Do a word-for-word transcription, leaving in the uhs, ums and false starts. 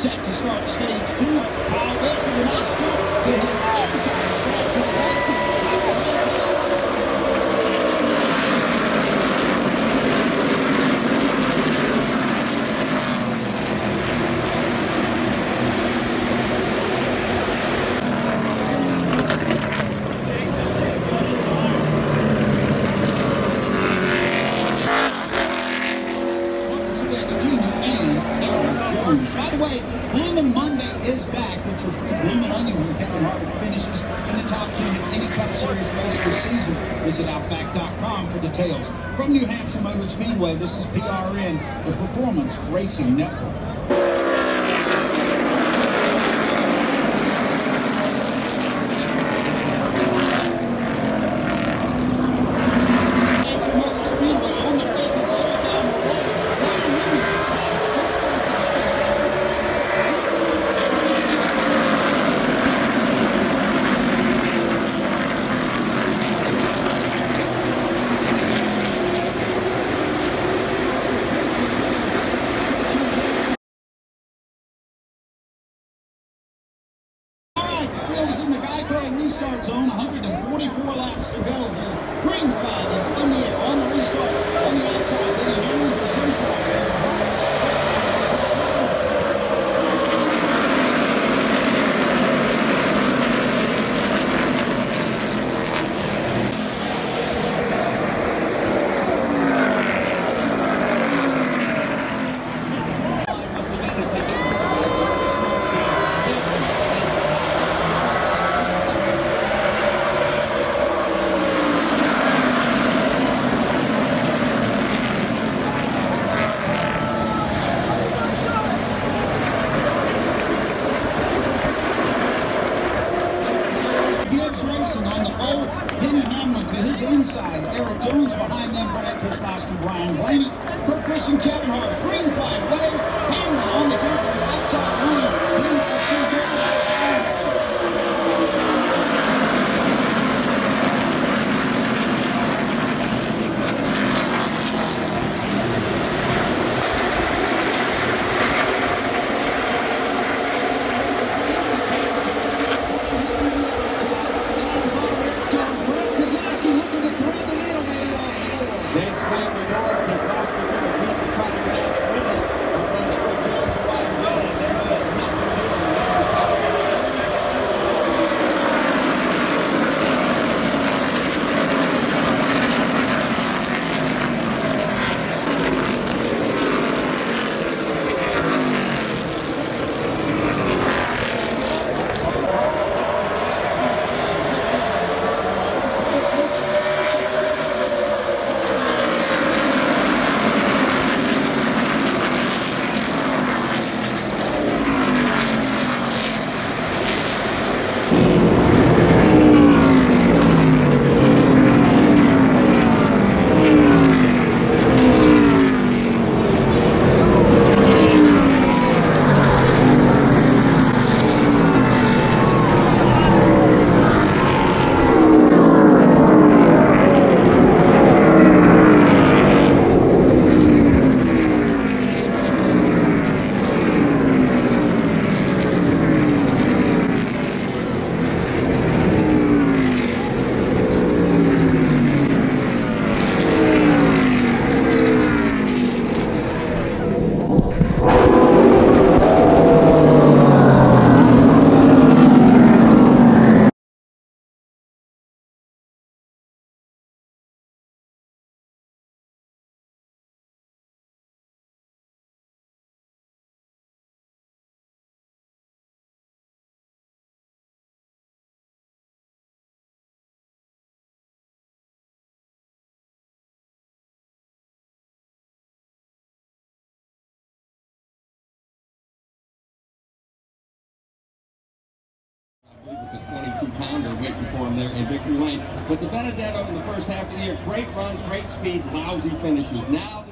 set to start stage two. Kyle Busch with a nice jump to his inside as Brad Keselowski. By the way, Bloomin' Monday is back. It's your free Bloomin' Onion where Kevin Harvick finishes in the top ten in any Cup Series race this season. Visit Outback dot com for details. From New Hampshire Motor Speedway, this is P R N, the Performance Racing Network. In the Geico restart zone, one hundred forty-four laps to go here. Green flag is in the air on the restart. On the outside, Benny Hamlin was inside there. Inside, Eric Jones behind them, Brad Keselowski, Ryan Blaney, Kurt Busch and Kevin Harvick. Green flag wave, Hamlin on the jump to the outside lane. Then pursue Kevin. It's a twenty-two pounder waiting for him there in victory lane. But the Benedetto in the first half of the year, great runs, great speed, lousy finishes. Now.